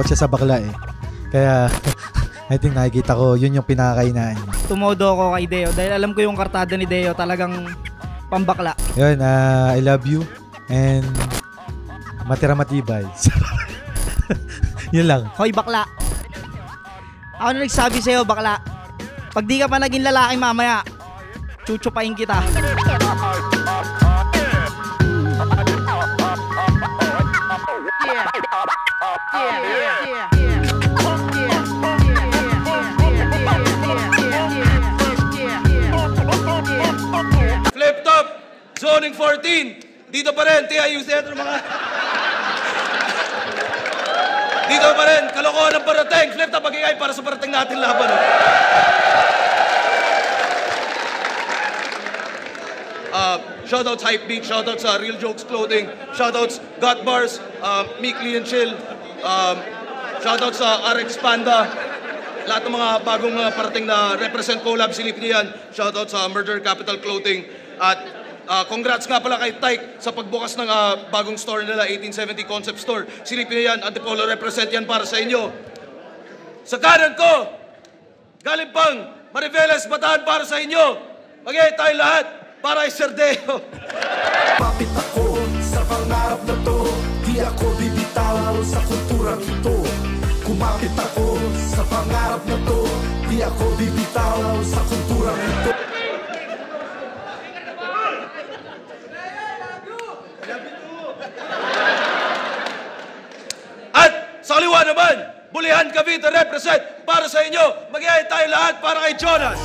Takot siya sa bakla eh. Kaya I think nakikita ko yun yung pinakainaan. Tumodo ko kay Deo dahil alam ko yung kartada ni Deo talagang pambakla. Yun, I love you and matira matibay. Yun lang. Hoy bakla, ano nagsabi sa'yo bakla? Pag di ka pa naging lalaki mamaya, chuchupain kita. FlipTop, Zoning 14. Dito pa rin, TIU Theater mga. Dito pa rin, kalokohan ng parating. FlipTop, mag-ingay para sa parating natin laban. Shoutouts Hype Beat, shoutouts Real Jokes Clothing, shoutouts Gut Bars, Meekly and Chill, shoutouts Aric Panda, lahat ng mga bagong parating na represent collab, silipin niyo yan. Shoutouts Murder Capital Clothing. At congrats nga pala kay Tyke sa pagbukas ng bagong store nila, 1870 Concept Store. Silipin niyo yan, Antipolo represent yan para sa inyo. Sa kanan ko, galing pang Mariveles Bataan para sa inyo. Magay tayo lahat para kay Sir Deo. Papit ako sa pangarap na to, di ako bibitaw sa kulturang ito. Kumapit ako sa pangarap na to, di ako bibitaw sa kulturang ito. At sa kaliwa naman, Bulihan Cavite represent para sa inyo. Mag-iay tayo lahat para kay Jonas.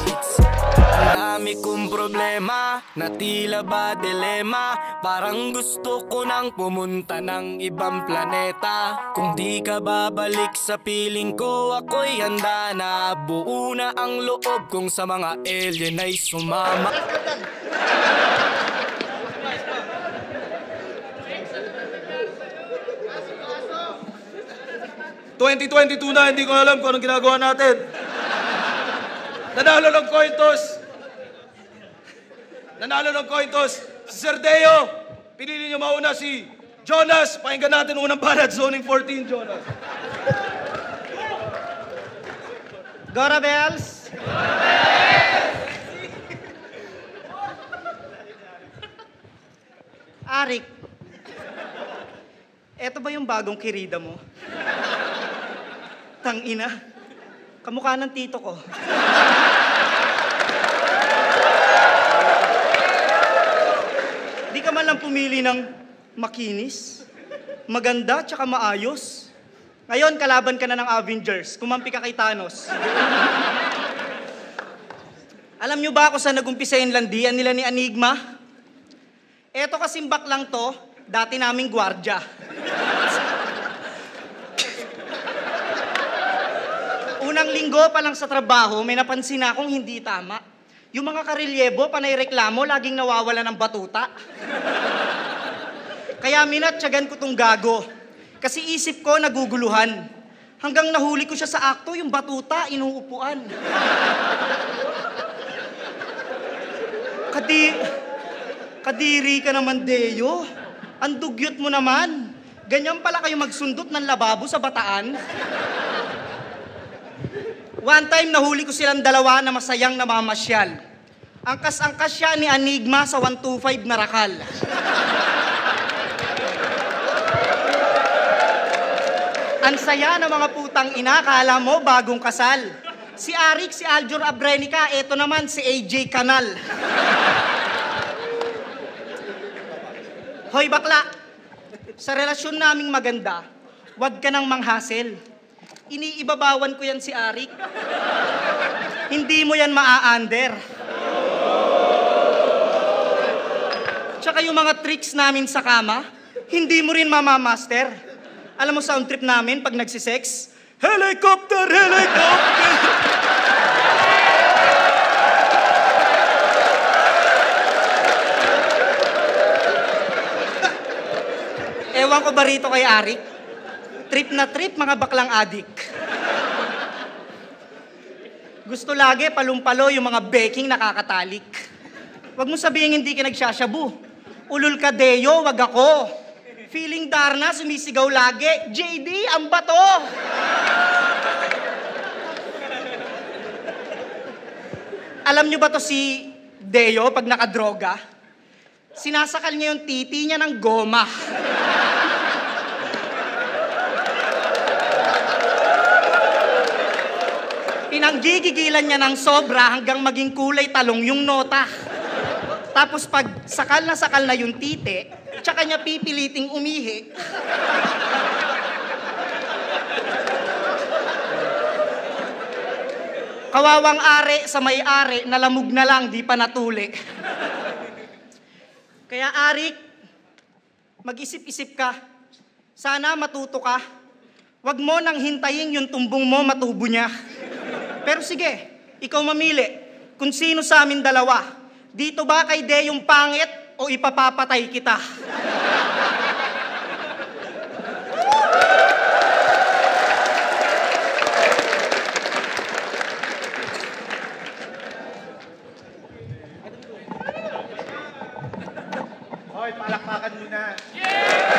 Marami kong problema na tila ba dilema. Parang gusto ko nang pumunta ng ibang planeta. Kung di ka babalik sa piling ko, ako'y handa na. Buo na ang loob kong sa mga alien ay sumama. ...2022 na, hindi ko alam kung anong ginagawa natin. Nanalo ng Cointos. Nanalo ng Cointos, si Sir Deo. Pinili niyo mauna si Jonas. Pakinggan natin unang banat, Zoning 14, Jonas. Gora Bells. Aric, eto ba yung bagong kirida mo? Tangina, kamukha ng tito ko. Di ka man lang pumili ng makinis, maganda, tsaka maayos. Ngayon, kalaban ka na ng Avengers. Kumampi ka kay Thanos. Alam nyo ba ako sa nagumpisa yung landian nila ni Anygma? Eto kasing baklang to, dati naming gwardya. Unang linggo pa lang sa trabaho, may napansin akong hindi tama. Yung mga karelyebo, panay reklamo, laging nawawala ng batuta. Kaya minatyagan ko tong gago. Kasi isip ko naguguluhan. Hanggang nahuli ko siya sa akto, yung batuta, inuupuan. Kadiri ka naman, Deo. Ang dugyot mo naman. Ganyan pala kayo magsundot ng lababo sa Bataan. One time, nahuli ko silang dalawa na masayang namamasyal. Angkas-angkas siya ni Anygma sa 125 na rakal. Ang saya ng mga putang ina, kala mo bagong kasal. Si Aric, si Aljur Abrenica, eto naman si AJ Kanal. Hoy bakla, sa relasyon naming maganda, wag ka nang manghasel. Iniibabawan ko yan si Aric. Hindi mo yan maa-under. Tsaka yung mga tricks namin sa kama, hindi mo rin mamamaster. Alam mo sound trip namin pag nagsisex? Helicopter! Helicopter! Ewan ko ba rito kay Aric? Trip na trip, mga baklang adik. Gusto lagi palumpalo yung mga baking nakakatalik. Huwag mo sabihin hindi ka nagsashabu. Ulul ka, Deo, wag ako. Feeling Darna, sumisigaw lagi. JD, ang bato! Alam nyo ba to si Deo pag nakadroga? Sinasakal niya yung titi niya ng goma. Pinanggigigilan niya ng sobra hanggang maging kulay talong yung nota. Tapos pag sakal na yung titi, tsaka niya pipiliting umihi. Kawawang ari sa may-ari, nalamog na lang, di pa natuli. Kaya Aric, mag-isip-isip ka. Sana matuto ka. Huwag mo nang hintayin yung tumbong mo matubo niya. Pero sige, ikaw mamili. Kung sino sa amin dalawa, dito ba kay De yung pangit? O ipapapatay kita. Hoy, palakpakan muna. Yeah!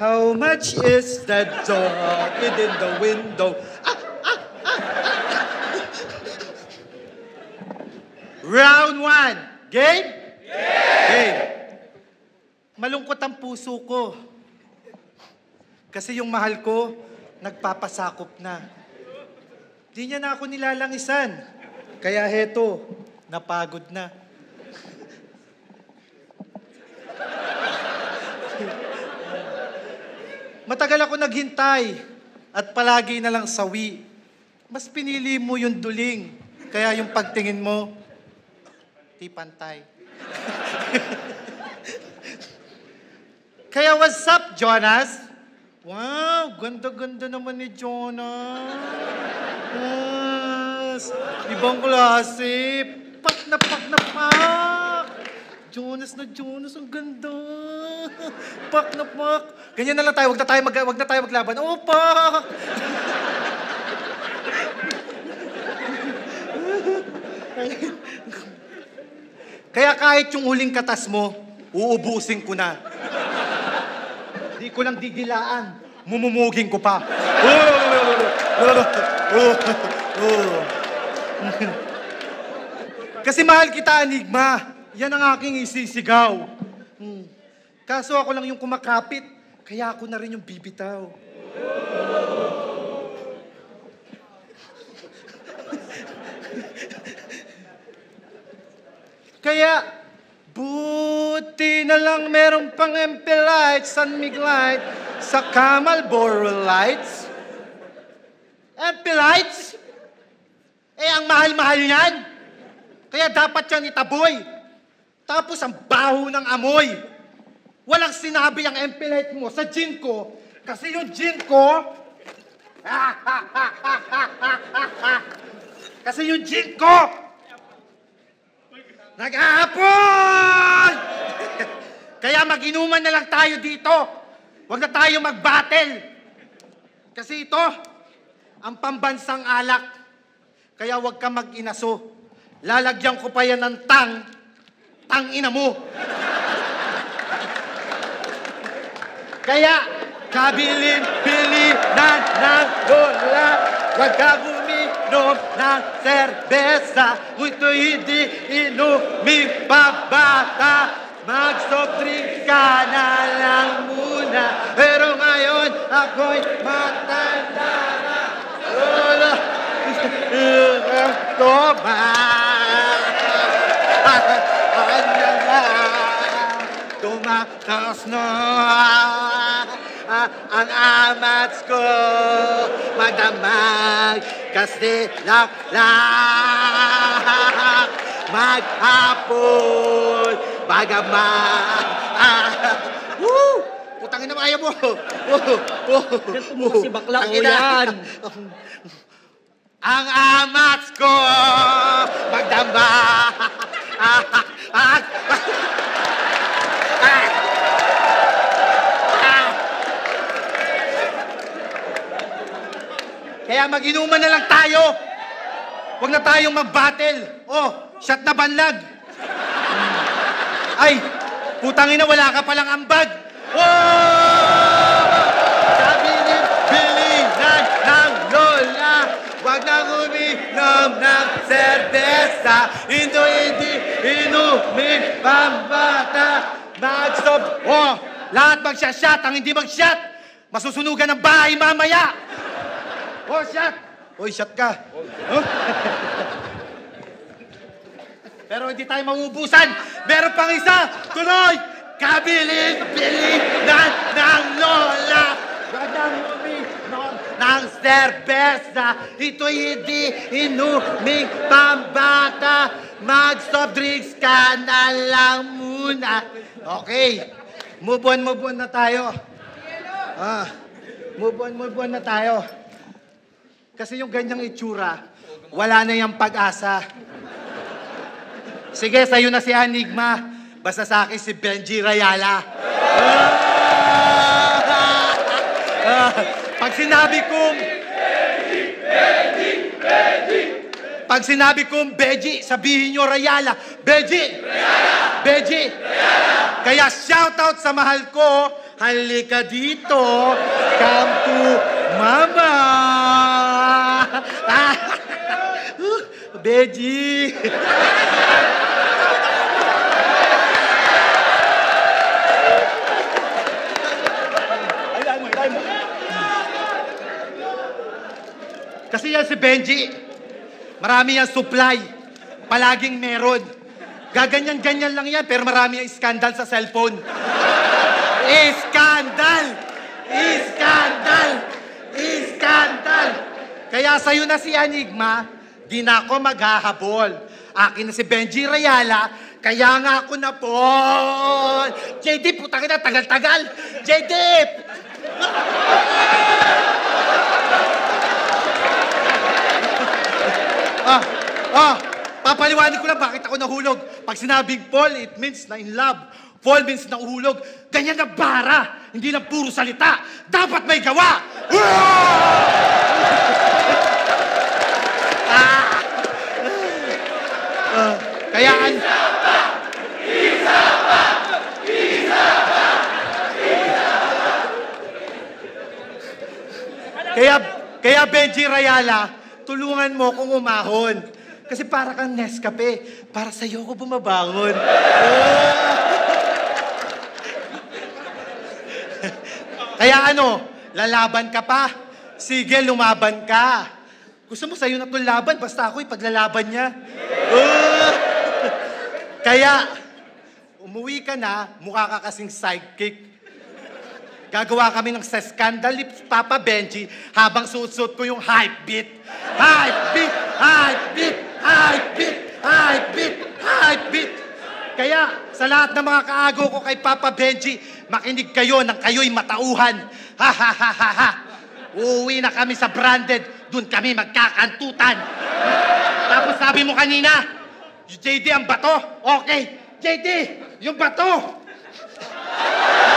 How much is that dog within the window? Round 1. Game? Yeah! Game. Malungkot ang puso ko. Kasi yung mahal ko, nagpapasakop na. Di niya na ako nilalangisan. Kaya heto, napagod na. Matagal ako naghintay at palagi na lang sawi. Mas pinili mo yung duling. Kaya yung pagtingin mo, di pantay. Kaya what's up, Jonas? Wow, ganda-ganda naman ni Jonas. Yes. Ibang klase. Pak na pak na pak. Jonas na Jonas, ang ganda. Pak na pak. Ganyan na lang tayo, wag na tayo maglaban. Oh, pak. Kaya kahit yung huling katas mo, uubusin ko na. Di ko lang didilaan, mumumugin ko pa. Kasi mahal kita, Anygma. Yan ang aking isisigaw. Kaso ako lang yung kumakapit, kaya ako na rin yung bibitaw. Kaya, buti na lang merong pang MP lights, sunmig light, sa Kamalboro lights. MP lights? Eh, ang mahal-mahal yan. Kaya dapat yan itaboy. Tapos ang baho ng amoy. Walang sinabi ang MP light mo sa gin ko, kasi yung gin ko... kasi yung gin ko... nag-aapon! Kaya mag-inuman na lang tayo dito. Huwag na tayo mag-battle. Kasi ito, ang pambansang alak. Kaya huwag ka mag-inaso. Lalagyan ko pa yan ng tang-ina mo. Kaya, kabilin-bilinan ng lola. Huwag ka inom ng serbesa, muito hindi inumin pabata. Mag-soft drink ka na lang muna, pero ngayon ako'y matanda na. Lola, isang toma. Tumataas na ang amats ko, madamag. Kasi laklak maghapon bagamat. Woo! Putangin na maya mo. Ganto mo kasi bakla ko yan. Ang amats ko magdamba. Kaya mag-inuman na lang tayo. Huwag na tayong mag-battle. Oh, shot na banlag. Ay! Putang ina, wala ka palang ambag! Wow! Sabi ni Bilinan ng Lola, wag nang uminom ng serdesa. Ito hindi inumin pambata. Mag-stop! Oh! Lahat mag-shot, ang hindi mag-shot! Masusunugan ng bahay mamaya! Oh, shot! Oy, shot ka! Huh? Pero hindi tayo mauubusan! Meron pang isa! Tuloy! Kabilin-bilinan ng Lola! Wagang uminom ng serbesa! Ito'y hindi inuming pambata! Mag-stop drinks ka na lang muna! Okay! Move on na tayo! Move on na tayo. Kasi yung ganyang itsura, wala na yung pag-asa. Sige, sa'yo na si Anygma. Basta sa akin si Benji Rayala. Pag sinabi kong Benji, sabihin nyo Rayala. Benji! Rayala! Benji! Rayala! Kaya shoutout sa mahal ko, halika dito, come to mama. Benji. Kasi yan si Benji. Marami yan supply. Palaging meron. Gaganyan-ganyan lang yan, pero marami yung skandal sa cellphone. Iskandal! Kaya sa'yo na si Anygma, di na ako maghahabol. Akin na si Benji Rayala, kaya nga ako na po. JD, putang ina, tagal-tagal. JD! Papaliwanag ko lang bakit ako nahulog. Pag sinabing Paul, it means na in love. Fall means na uhulog. Ganyan na bara. Hindi lang puro salita. Dapat may gawa. Kaya an... Isa pa! Kaya Benji Rayala, tulungan mo kong umahon. Kasi para kang Nescafe. Para sa'yo ko bumabangon. Kaya ano, lalaban ka pa? Sige, lumaban ka. Gusto mo sa'yo na itong laban, basta ako'y paglalaban niya. Kaya, umuwi ka na, mukha ka kasing sidekick. Gagawa kami ng sa-scandal ni Papa Benji habang suot-suot ko yung hype beat. Kaya, sa lahat ng mga kaago ko kay Papa Benji, makinig kayo nang kayo'y matauhan. Ha. Uuwi na kami sa branded, dun kami magkakantutan. Tapos sabi mo kanina, JD ang bato. Okay, JD, yung bato. JD, ang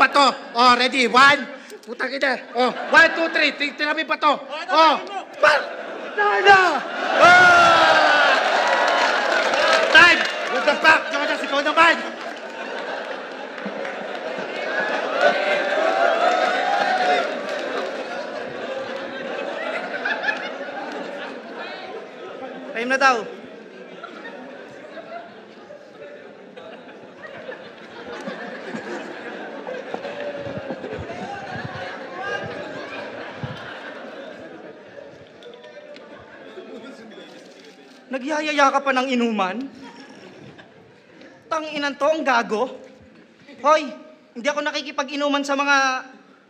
bato. Oh, ready? One. Putang ina. Oh, 1, 2, 3. Tingnan mo yung bato. Oh, bang! Nana! Oh! Time! What the fuck? Jonas, ikaw naman! Time na daw. Nagyayaya ka pa ng inuman? Tanginan to, ang gago. Hoy, hindi ako nakikipag-inuman sa mga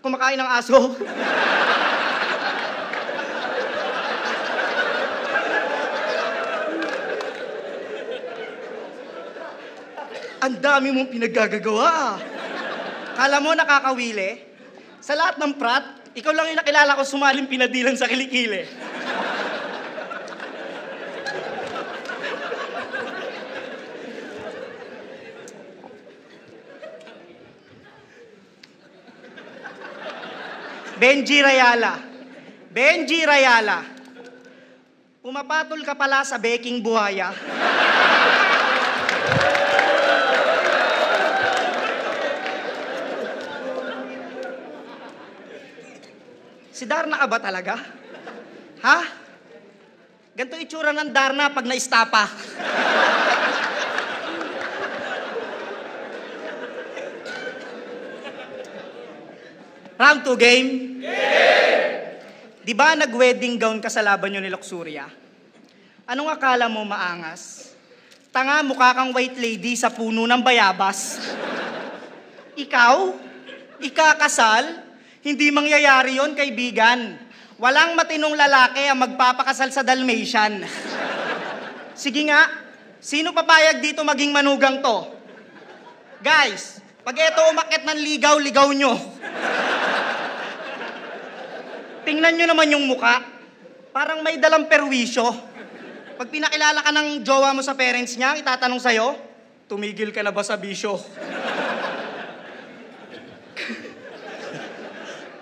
kumakain ng aso. Ang dami mong pinaggagawa. Kala mo nakakawili? Sa lahat ng prat, ikaw lang yung nakilala ko sumaling pinadilan sa kilikili. Benji Rayala. Benji Rayala. Pumapatol ka pala sa baking buhaya. Si Darna ka ba talaga? Ha? Ganito itsura ng Darna pag naistapa. Round 2 game? Game! Di ba nag-wedding gown ka sa laban nyo ni Luxurya? Anong akala mo maangas? Tanga, mukha kang white lady sa puno ng bayabas. Ikaw? Ikakasal? Hindi mangyayari yon, kaibigan. Walang matinong lalaki ang magpapakasal sa Dalmatian. Sige nga, sino papayag dito maging manugang to? Guys, pag eto umakit ng ligaw, ligaw nyo. Tingnan nyo naman yung muka. Parang may dalang perwisyo. Pag pinakilala ka ng jowa mo sa parents niya, itatanong sa'yo, tumigil ka na ba sa bisyo?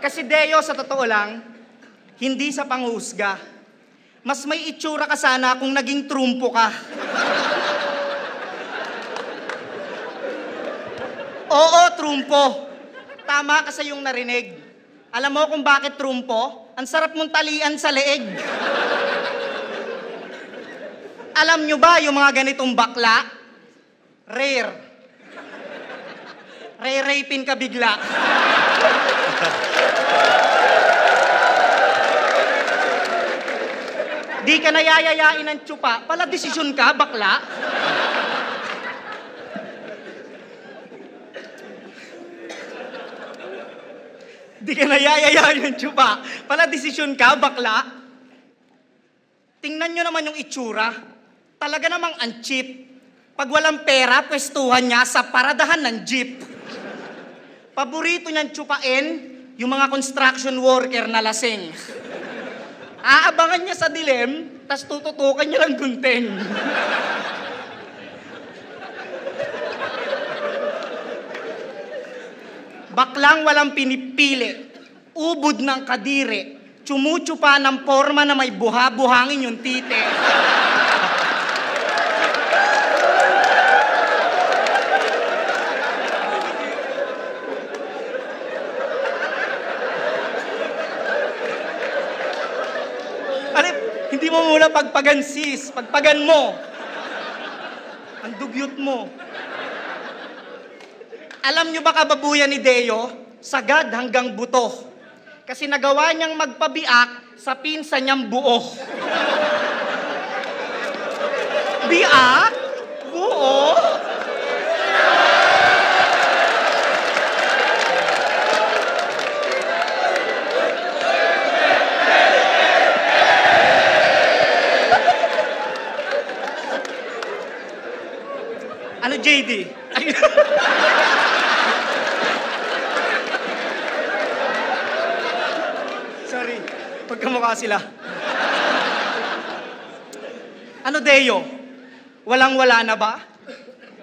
Kasi Deo, sa totoo lang, hindi sa panghusga. Mas may itsura ka sana kung naging trumpo ka. Oo, trumpo. Tama ka sa iyong narinig. Alam mo kung bakit trumpo? Ang sarap mong talian sa leeg. Alam nyo ba yung mga ganitong bakla? Rare. Re-rapin ka bigla. Di ka nayayayain ng tsupa, pala desisyon ka, bakla. Di ka nayayayain ng tsupa, pala desisyon ka, bakla. Tingnan nyo naman yung itsura. Talaga namang ang cheap. Pag walang pera, pwestuhan niya sa paradahan ng jeep. Paborito niyang tsupain yung mga construction worker na lasing. Aabangan niya sa dilim, tas tututukan niya ng gunting. Baklang walang pinipili, ubod ng kadiri, tsumutsupa ng forma na may buha-buhangin yung titi. Hindi mo muna pagpagan, sis. Pagpagan mo. Ang dugyot mo. Alam nyo ba kababuyan ni Deo? Sagad hanggang buto. Kasi nagawa niyang magpabiak sa pinsa niyang buo. Biak? Buo? JD. Sorry, pagkamukha sila. Ano, Deo? Walang-wala na ba?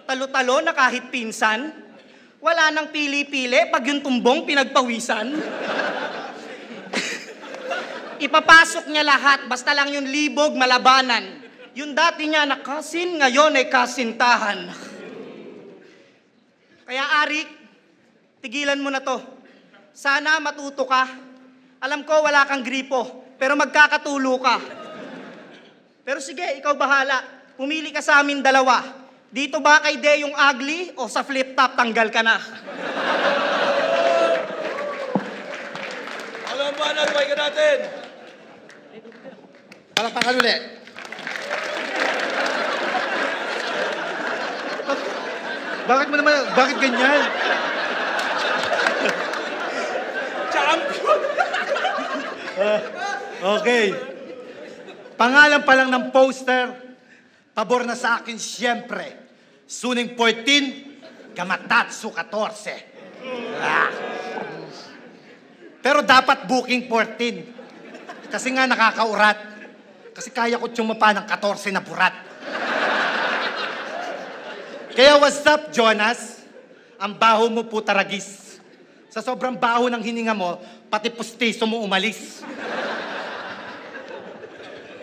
Talo-talo na kahit pinsan? Wala nang pili-pili pag yung tumbong pinagpawisan? Ipapasok niya lahat, basta lang yung libog malabanan. Yung dati niya nakasin, ngayon ay kasintahan. Kaya Aric, tigilan mo na to. Sana matuto ka. Alam ko wala kang gripo, pero magkakatulo ka. Pero sige, ikaw bahala. Pumili ka sa amin dalawa. Dito ba kay De yung ugly o sa FlipTop tanggal ka na? Alam ba, naluway ka natin? Palakpakan ulit. Bakit mo naman, bakit ganyan? Champion! Okay. Pangalan pa lang ng poster, pabor na sa akin siyempre. Zoning 14, Gamatatsu 14. Ah. Pero dapat booking 14. Kasi nga nakakaurat. Kasi kaya ko tsumapa ng 14 na burat. Kaya what's up, Jonas? Ang baho mo po taragis. Sa sobrang baho ng hininga mo, pati pustiso mo umalis.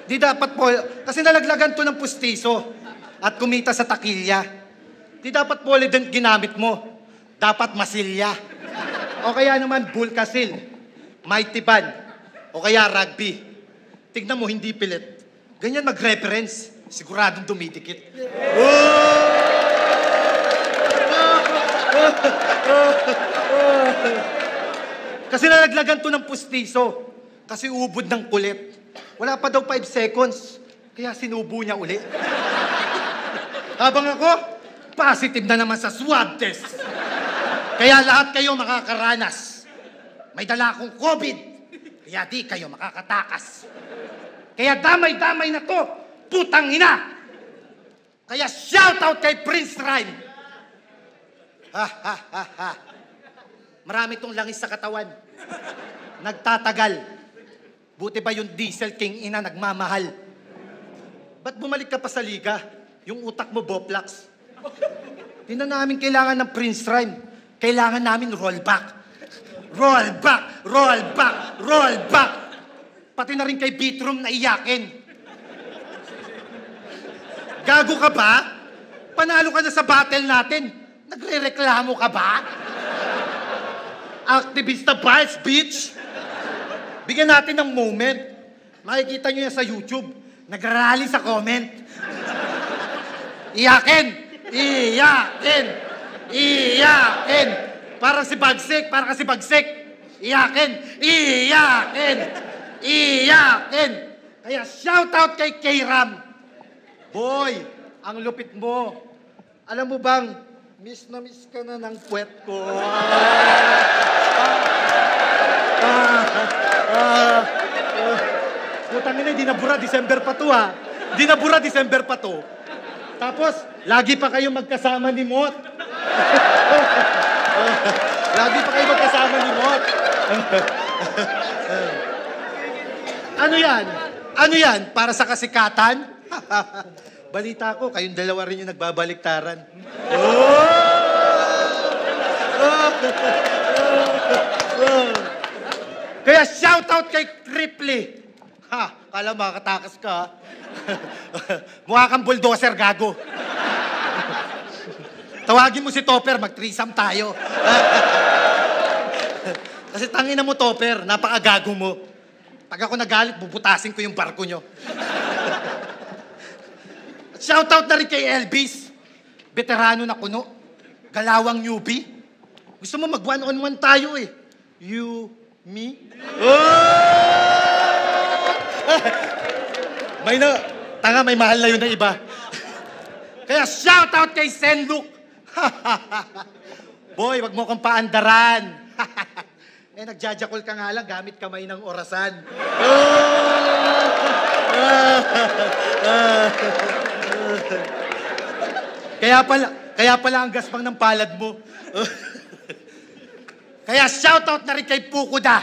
Di dapat po, kasi nalaglagan to ng pustiso at kumita sa takilya. Di dapat po polydent ginamit mo. Dapat masilya. O kaya naman, bulkasil, mighty band, o kaya rugby. Tignan mo, hindi pilit. Ganyan mag-reference, siguradong dumidikit. Kasi nalaglagan to ng pustiso. Kasi ubod ng kulit. Wala pa daw 5 seconds. Kaya sinubo niya uli. Habang ako, positive na naman sa swab test. Kaya lahat kayo makakaranas. May dala akong COVID. Kaya di kayo makakatakas. Kaya damay-damay na to, putang ina. Kaya shout out kay Prince Rain. Ha, ha, ha, ha. Marami tong langis sa katawan. Nagtatagal. Buti ba yung Diesel King ina nagmamahal? Ba't bumalik ka pa sa liga? Yung utak mo, Boplax. Hindi na namin kailangan ng Prince Rhyme. Kailangan namin rollback. Rollback! Rollback! Rollback! Pati na rin kay Beatroom na iyakin. Gago ka ba? Panalo ka na sa battle natin. Nagre-reklamo ka ba? Activista Biles, bitch! Bigyan natin ng moment. Makikita nyo yan sa YouTube. Nag-rally sa comment. Iyakin! Iyakin! Iyakin! Parang si Bagsik! Parang si Bagsik! Iyakin! Iyakin! Iyakin! Kaya shoutout kay Kayram. Boy, ang lupit mo. Alam mo bang, miss na miss ka na ng puwet ko. Putang ina, di nabura, December pa to ha. Di nabura, December pa to. Tapos, lagi pa kayo magkasama ni Mot. Lagi pa kayo magkasama ni Mot. Ano yan? Ano yan? Para sa kasikatan? Balita ko, kayong dalawa rin yung nagbabaliktaran. Oh! Kaya shoutout kay Cripply. Ha, kala makakatakas ka. Mukha kang bulldozer, gago. Tawagin mo si Topper, mag-threesome tayo. Kasi tangin na mo, Topper, napakagago mo. Pag ako nagalit, bubutasin ko yung barko nyo. Shoutout na rin kay Elvis. Veterano na kuno. Galawang newbie. Gusto mo mag-one-on-one tayo eh. You... me? Oh! May na... Tanga, may mahal na yun na iba. Kaya shoutout kay Sendo. Boy, wag mo kang paandaran. Eh, nagjajakol ka nga lang gamit kamay ng orasan. Kaya pala ang gaspang ng palad mo. Kaya shoutout na rin kay Pukuda.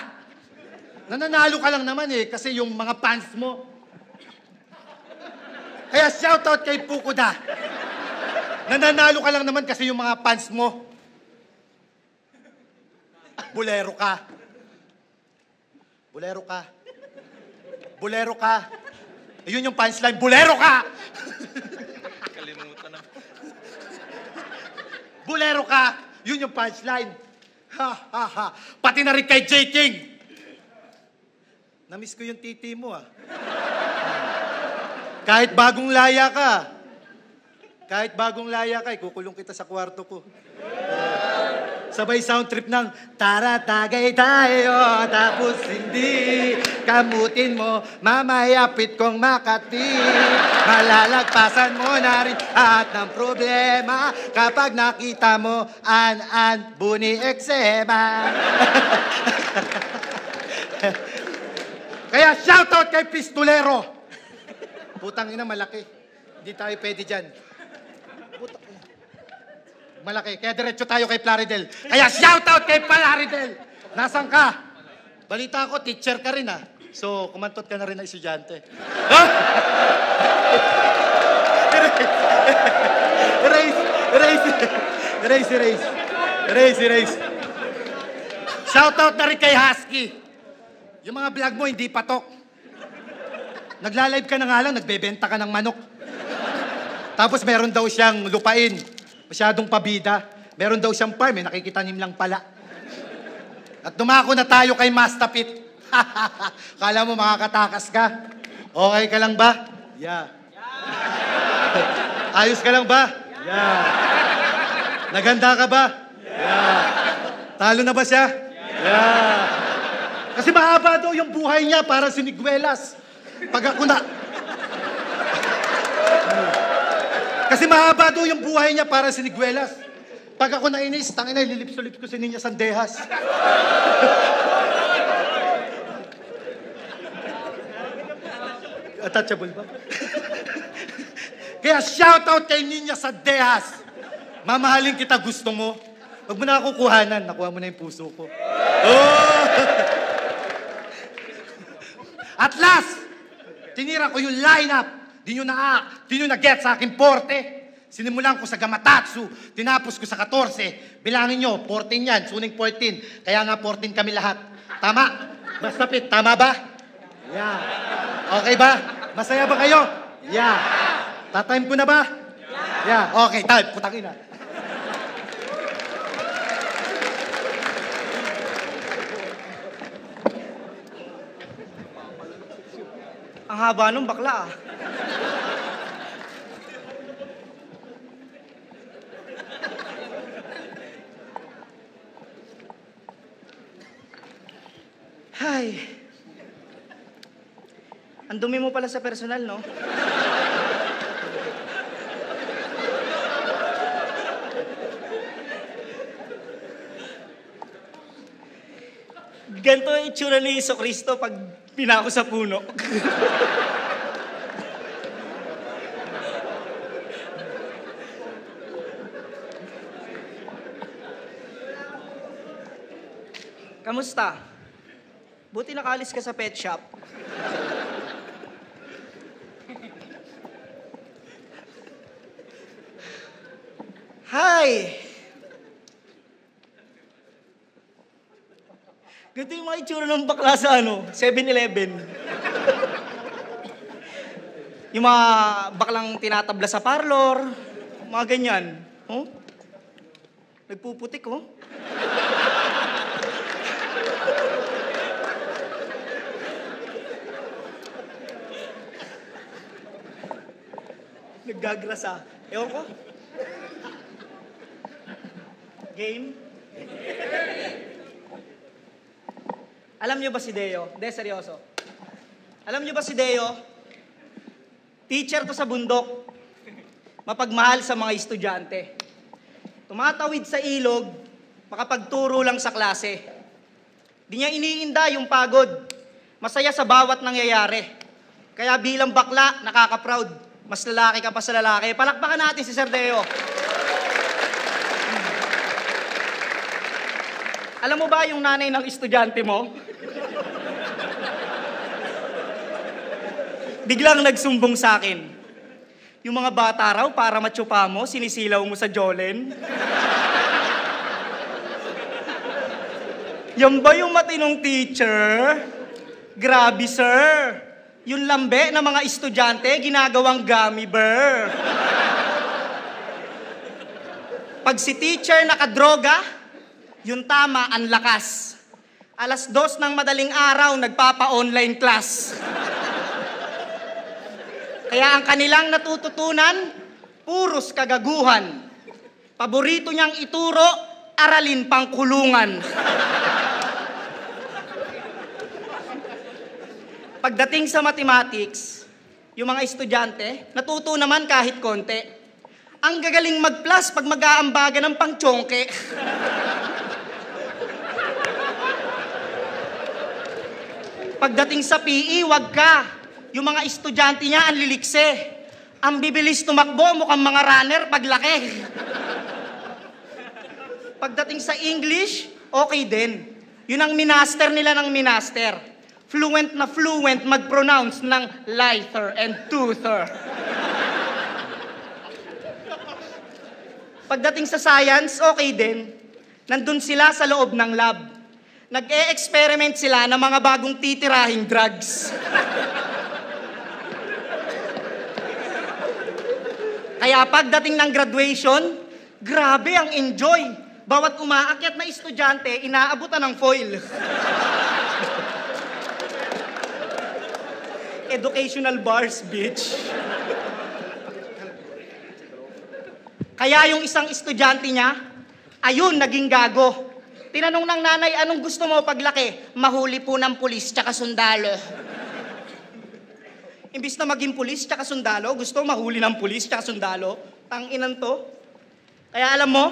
Nananalo ka lang naman eh, kasi yung mga pants mo. Kaya shoutout kay Pukuda. Nananalo ka lang naman kasi yung mga pants mo. Bulero ka. Bulero ka. Bulero ka. Ayun yung punchline, bulero ka! Kalimutan na. Bulero ka, yun yung punchline. Ha, ha, ha. Pati na rin kay Jay King. Namiss ko yung titi mo, ah. Kahit bagong laya ka. Kahit bagong laya ka, ikukulong kita sa kwarto ko. Sabay sound trip ng taratagay tayo, tapos hindi kamutin mo, mamayapit kong Makati. Malalagpasan mo na rin at ng problema kapag nakita mo an-an buni eksema. Kaya shoutout kay Pistolero. Putang ina, malaki. Hindi tayo pwede dyan. Malaki. Kaya diretso tayo kay Plaridel. Kaya shoutout kay Plaridel! Nasaan ka? Balita ko, teacher ka rin ah. So, kumantot ka na rin na estudyante. Erase! Erase! Erase! Erase! Erase! Erase! Shoutout na rin kay Husky. Yung mga vlog mo hindi patok. Nagla-live ka na nga lang, nagbebenta ka ng manok. Tapos meron daw siyang lupain. Masyadong pabida. Meron daw siyang farm, eh, nakikitanim lang pala. At dumako na tayo kay Master Pete. Kala mo makakatakas ka? Okay ka lang ba? Yeah. Ayos ka lang ba? Yeah. Naganda ka ba? Yeah. Talo na ba siya? Yeah. Kasi mahaba daw yung buhay niya para siniguelas. Pag ako na... Kasi mahaba daw yung buhay niya para siniguelas. Pag ako nainis, tangina, ililips-lips ko si Nina Sandejas. Attachable ba? Kaya shoutout kay Nina Sandejas. Mamahalin kita, gusto mo. Huwag mo na ako kuhanan. Nakuha mo na yung puso ko. Oh! At last, tinira ko yung lineup. Di nyo na-get sa akin porte. Sinimulan ko sa Gamatatsu. Tinapos ko sa 14. Bilangin nyo, 14 yan. Suning 14. Kaya nga 14 kami lahat. Tama? Basta Pit, tama ba? Yeah. Okay ba? Masaya ba kayo? Yeah. Tatime ko na ba? Yeah. Yeah. Okay, time. Putang ina. Ang haba nung bakla ah. Hay. Ang dumi mo pala sa personal, no? Ganito yung itsura ni Iso Cristo pag pinako sa puno. Kamusta? Buti nakaalis ka sa pet shop. Hi! Ganito yung mga itsura ng bakla sa 7-Eleven. Yung mga baklang tinatabla sa parlor, mga ganyan. Oh? Nagpuputik, oh. Naggagrasa. Ewan ko. Game? Alam niyo ba si Deo? De, seryoso. Alam niyo ba si Deo? Teacher to sa bundok. Mapagmahal sa mga estudyante. Tumatawid sa ilog, makapagturo lang sa klase. Di niya iniinda yung pagod. Masaya sa bawat nangyayari. Kaya bilang bakla, nakaka-proud. Mas lalaki ka pa sa lalaki. Palakpakan natin si Sir Deo. Alam mo ba yung nanay ng estudyante mo? Biglang nagsumbong sa akin. Yung mga bata raw, para matsupa mo, sinisilaw mo sa Jolen. Yan ba yung matinong teacher? Grabe, sir. Yung lambe ng mga estudyante, ginagawang gummy bear. Pag si teacher nakadroga, yung tama, ang lakas. Alas 2 ng madaling araw, nagpapa-online class. Kaya ang kanilang natututunan, puros kagaguhan. Paborito niyang ituro, aralin pang kulungan. Pagdating sa mathematics, yung mga estudyante, natuto naman kahit konti. Ang gagaling mag-plus pag mag-aambaga ng pang-tsyonke. Pagdating sa PE, wag ka. Yung mga estudyante niya, ang lilikse. Ang bibilis tumakbo, mukhang mga runner paglaki. Pagdating sa English, okay din. Yun ang minaster nila ng minaster. Fluent na fluent mag-pronounce ng lither and toother. Pagdating sa science, okay din. Nandun sila sa loob ng lab. nag-e-experiment sila ng mga bagong titirahing drugs. Kaya pagdating ng graduation, grabe ang enjoy. Bawat umaakyat na estudyante, inaabutan ng foil. Educational bars, bitch. Kaya yung isang estudyante niya, ayun, naging gago. Tinanong ng nanay, anong gusto mo paglaki? Mahuli po ng pulis tsaka sundalo. Imbis na maging pulis tsaka sundalo, gusto mahuli ng pulis tsaka sundalo. Tanginan to. Kaya alam mo,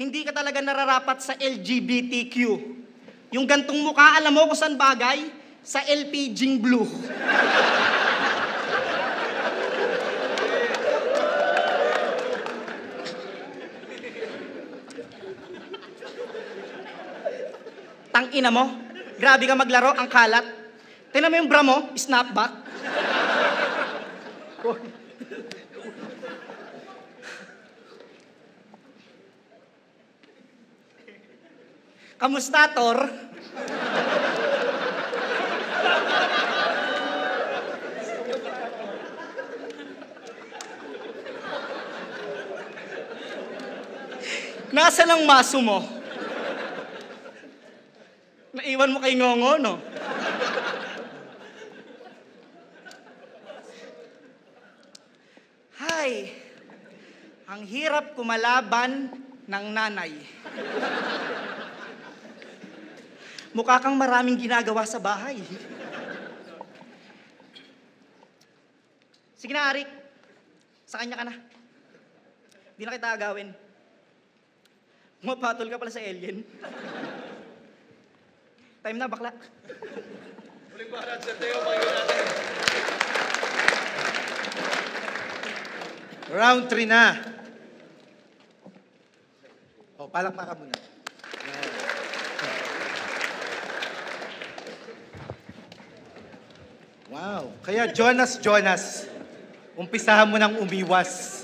hindi ka talaga nararapat sa LGBTQ. Yung gantong mukha, alam mo kung saan bagay? Sa LP Jing Blue. Tangina mo, grabe ka maglaro, ang kalat. Tingnan mo yung bra mo, snapback. Kamusta, Tor? Nasaan ang maso mo? Naiwan mo kay Ngongo, no? Hay, ang hirap kumalaban ng nanay. Mukha kang maraming ginagawa sa bahay. Sige na, Aric. Sa kanya ka na. Hindi na kita agawin. Mapatol ka pala sa alien. Time na, bakla. Huling baharan, Sir Deo. Pakinggan natin. Round 3 na. O, palakpakan muna. Wow. Kaya Jonas, umpisahan mo nang umiwas.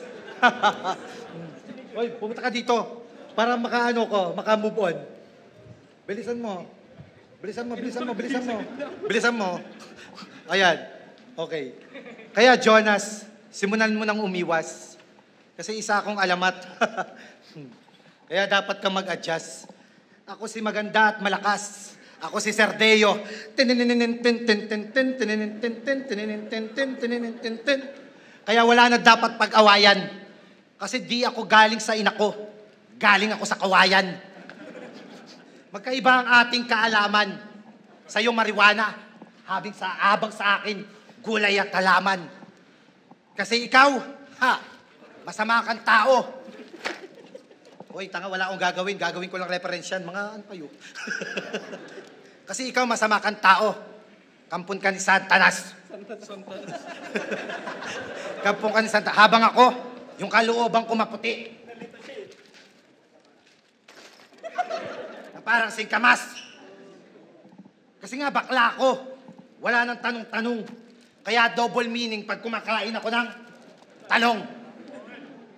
Hoy, pumunta ka dito. Para makaano ko, maka-move on. Bilisan mo. Ayan. Okay. Kaya Jonas, simulan mo nang umiwas. Kasi isa akong alamat. Kaya dapat ka mag-adjust. Ako si maganda at malakas. Ako si Sir Deo. Kaya wala na dapat pag-awayan. Kasi di ako galing sa inako. Galing ako sa kawayan. Magkaiba ang ating kaalaman. Sa iyong marijuana, abang sa akin, gulay at halaman. Kasi ikaw, ha, masama kang tao. Hoy, tanga, wala akong gagawin. Gagawin ko lang reference yan. Mga ano kayo? Kasi ikaw, masama kang tao. Kampon ka ni Santanas. Kampon ka ni Santanas. Habang ako, yung kalooban ko maputi. Parang singkamas. Kasi nga bakla ako. Wala nang tanong-tanong. Kaya double meaning pag kumakain ako ng talong.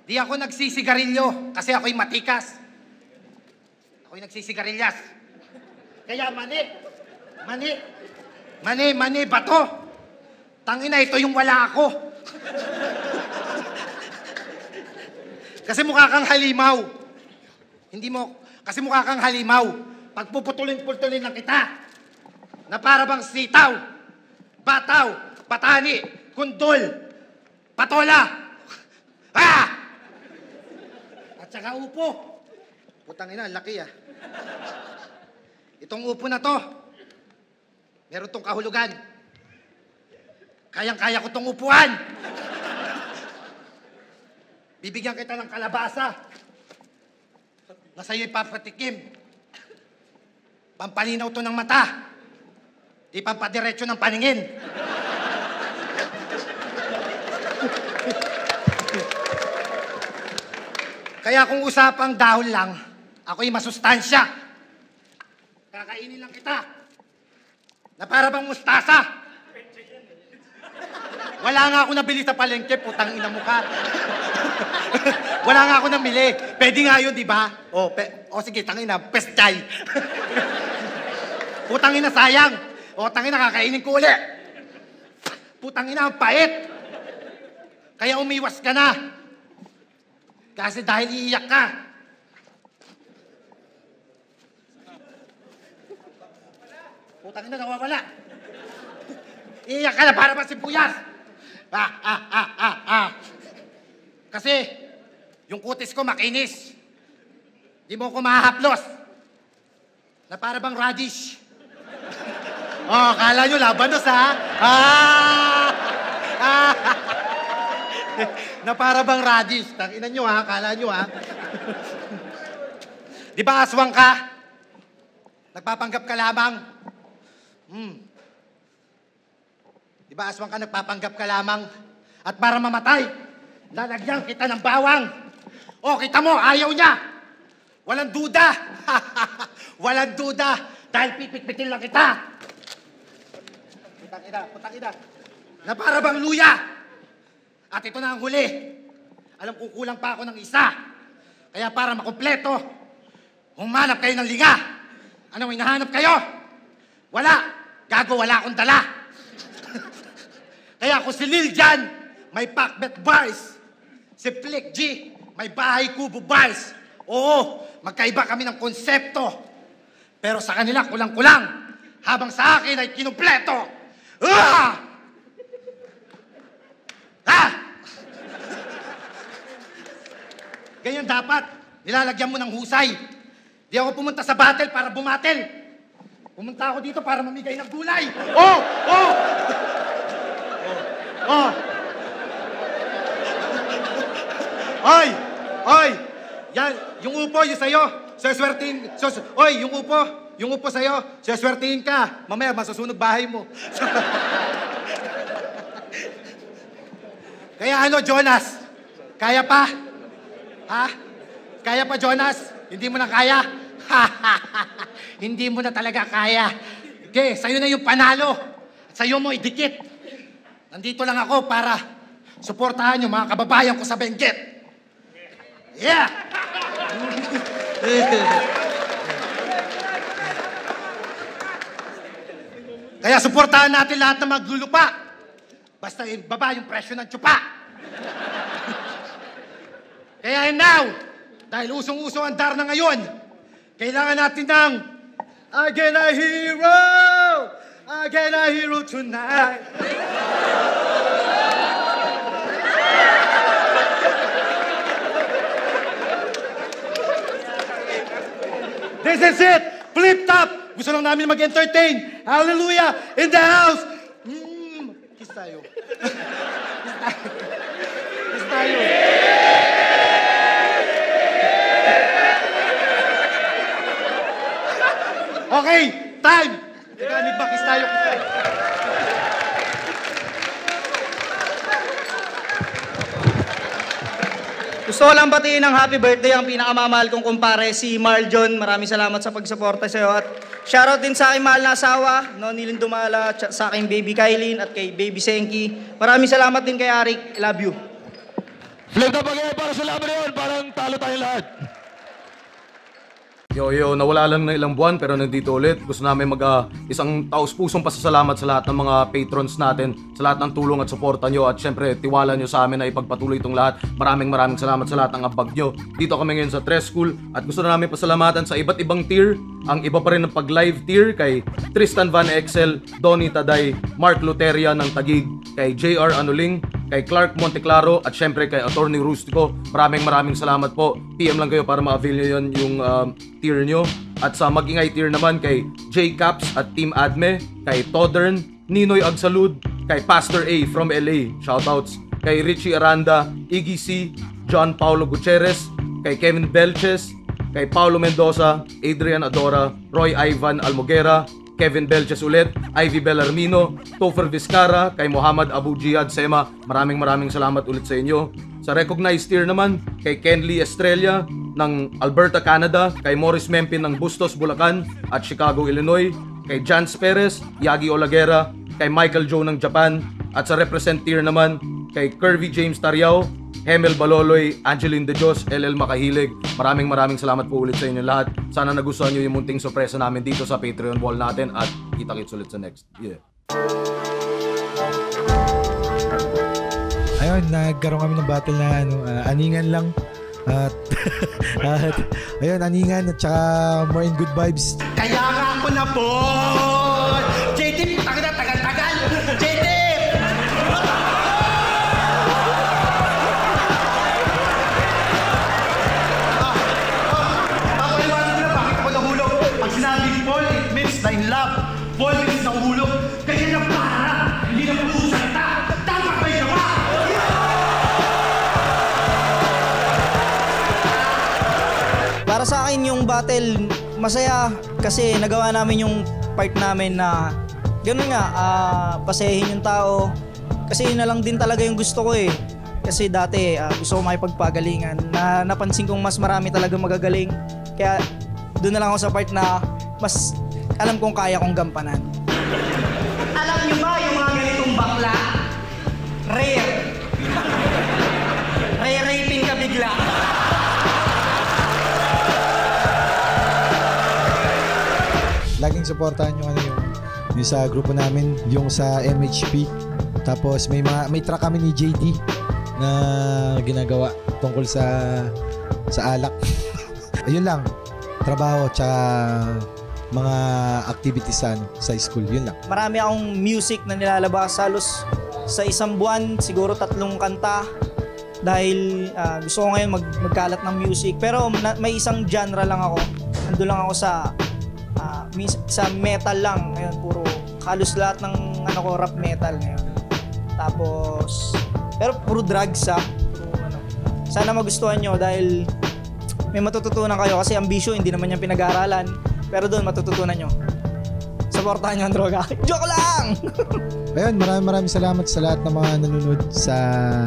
Di ako nagsisigarilyo kasi ako'y matikas. Ako'y nagsisigarillas. Kaya mani, bato. Tangina, ito yung wala ako. Kasi mukha kang halimaw. Kasi mukha kang halimaw. Pagpuputulin-putulin lang kita. Na para bang sitaw, bataw, patani, kundol, patola. Ah! At saka upo. Putang ina, laki ah. Itong upo na to, meron tong kahulugan. Kayang-kaya ko tong upuan. Bibigyan kita ng kalabasa. Na sa'yo'y papatikim. Pampalinaw to ng mata. Di pampadiretso ng paningin. Kaya kung usapang dahon lang, ako'y masustansya. Kakainin lang kita. Na para bang mustasa. Wala nga ako nabili sa palengke, putang ina mo ka. Wala nga ako namili. Pwede nga yun, di ba? O, sige, tangin na, pestay. Putang ina, sayang. O, tangin na, kakainin ko ulit. Putang ina, ang pait. Kaya umiwas ka na. Kasi dahil iiyak ka. Putang ina, nawawala. Iiyak ka na para ba sibuyas? Kasi, yung kutis ko makinis. Di mo ko mahahaplos. Na para bang radish. Oh, kala nyo labanos, ha? Na para bang radish. Takinan nyo, ha? Kala nyo, ha? Di ba aswang ka? Nagpapanggap ka lamang. Di ba aswang ka, nagpapanggap ka lamang? At para mamatay, lalagyan kita ng bawang. Oh, kita mo, ayaw niya. Walang duda. Walang duda. Dahil pipit-pitin lang kita. Putang ina, na para bang luya. At ito na ang huli. Alam kong kulang pa ako ng isa. Kaya para makumpleto, humanap kayo ng linga. Anong hinahanap kayo? Wala. Gago, wala akong dala. Kaya ako si Lil Jan, may pakbet bars. Si Flick G, may bahay kubo bars. Oo, magkaiba kami ng konsepto. Pero sa kanila, kulang-kulang. Habang sa akin ay kinumpleto. Ah! Ah! Ganyan dapat. Nilalagyan mo ng husay. Di ako pumunta sa battle para bumatel. Pumunta ako dito para mamigay ng gulay. Oh! Oh! Oh! Oy! Oy! Yan, yung upo, yung sa'yo. Saswertin. Oy, yung upo. Yung upo sa'yo, saswertihin ka. Mamaya, masusunog bahay mo. Kaya ano, Jonas? Kaya pa? Ha? Kaya pa, Jonas? Hindi mo na kaya? Hindi mo na talaga kaya. Okay, sa'yo na yung panalo. Sa'yo mo idikit. Nandito lang ako para suportahan yung mga kababayan ko sa Benguet. Yeah! Kaya suportahan natin lahat ng maglulupa. Basta ibaba yung presyo ng tsupa. Kaya and now, dahil usong-uso ang Darna ngayon, kailangan natin ng Again a Hero! Again a Hero tonight! This is it! FlipTop! Gusto lang namin mag-entertain. Hallelujah! In the house! Kiss tayo. Kiss tayo. Okay, time! Naganig ba? Kiss tayo. Kiss tayo. Gusto lang batiin ng happy birthday ang pinakamamahal kong kumpare, si Marljon. Maraming salamat sa pagsuporta sa'yo at shoutout din sa aking mahal na asawa, Nonilindo Mala, sa aking baby Kailin at kay baby Senki. Maraming salamat din kay Aric. I love you. Flip na bagay para sa laban yun. Parang talo tayo lahat. Yo, nawala lang na ilang buwan pero nandito ulit. Gusto namin mag-isang taus-pusong pasasalamat sa lahat ng mga patrons natin, sa lahat ng tulong at suporta nyo. At syempre, tiwala nyo sa amin na ipagpatuloy itong lahat. Maraming salamat sa lahat ng abag nyo. Dito kami ngayon sa Tres School at gusto na namin pasalamatan sa iba't ibang tier. Ang iba pa rin ng pag-live tier kay Tristan Van Excel, Donnie Taday, Mark Luteria ng Tagig, kay JR Anuling, kay Clark Monteclaro, at syempre kay Attorney Rustico. Maraming salamat po. PM lang kayo para ma-avail nyo yun yung tier nyo. At sa magingay tier naman kay J Caps at Team Adme, kay Todern, Ninoy Agsalud, kay Pastor A from LA, shoutouts, kay Richie Aranda, Iggy C, John Paulo Gutierrez, kay Kevin Belches, kay Paulo Mendoza, Adrian Adora, Roy Ivan Almogera, Kevin Belches ulit, Ivy Bellarmino, Topher Vizcara, kay Muhammad Abu Jihad Sema. Maraming salamat ulit sa inyo. Sa recognized tier naman, kay Kenley Estrella ng Alberta, Canada, kay Morris Mempin ng Bustos, Bulacan at Chicago, Illinois, kay Jans Perez, Yagi Olagera, kay Michael Joe ng Japan, at sa represent tier naman, kay Kirby James Tariao, Hemel Baloloy, Angeline De Dios, LL Makahilig. Maraming salamat po ulit sa inyo lahat. Sana nagustuhan nyo yung munting sorpresa namin dito sa Patreon wall natin at kita-kits ulit sa next. Yeah. Ayun, nagkaroon kami ng battle na ano, aningan lang. At, at ayun, aningan at saka more in good vibes. Kaya nga ako na po! JT, tagal! JT! Papaliwanag ko na bakit ako nahulog. Pag sinabi Paul, it means na in love. Paul means na nahulog. Kasi na para, hindi na pupusan ta. Tama ba yung nawa? Para sa akin yung battle, masaya kasi nagawa namin yung part namin na gano'n nga, pasehin yung tao. Kasi yun na lang din talaga yung gusto ko eh. Kasi dati gusto ko makipagpagalingan. Napansin kong mas marami talaga magagaling. Kaya doon na lang ako sa part na mas alam kong kaya kong gampanan. Alam nyo ba yung mga ganitong bakla? Rare. Rare-rapin ka bigla. Laging supportahan yung ano yung sa grupo namin, yung sa MHP. Tapos may track kami ni JD na ginagawa tungkol sa alak. Ayun lang, trabaho tsaka mga activities sa school, yun lang. Marami akong music na nilalabas halos sa isang buwan, siguro 3 kanta. Dahil gusto ko ngayon magkalat ng music. Pero may isang genre lang ako. Ando lang ako sa metal lang ngayon, puro halos lahat ng ano ko rap metal ngayon. Tapos pero puro drugs puro, ano. Sana magustuhan nyo dahil may matututunan kayo kasi ambisyo hindi naman yung pinag-aaralan pero doon matututunan nyo. Suportahan nyo ang droga. Joke lang! Ayun, maraming salamat sa lahat ng mga nanonood sa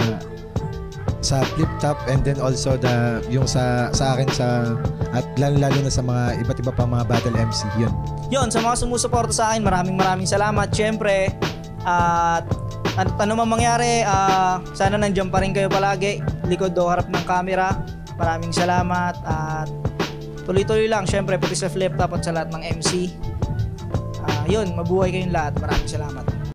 FlipTop and then also yung sa akin sa at lalo na sa mga iba't iba pa mga battle MC yun. Yun, sa mga sumusuporta sa akin, maraming salamat syempre. At ano man mangyari, sana nandiyan pa rin kayo palagi, likod o harap ng camera. Maraming salamat at tuloy-tuloy lang syempre pati sa FlipTop at sa lahat ng MC. Yun, mabuhay kayong lahat. Maraming salamat.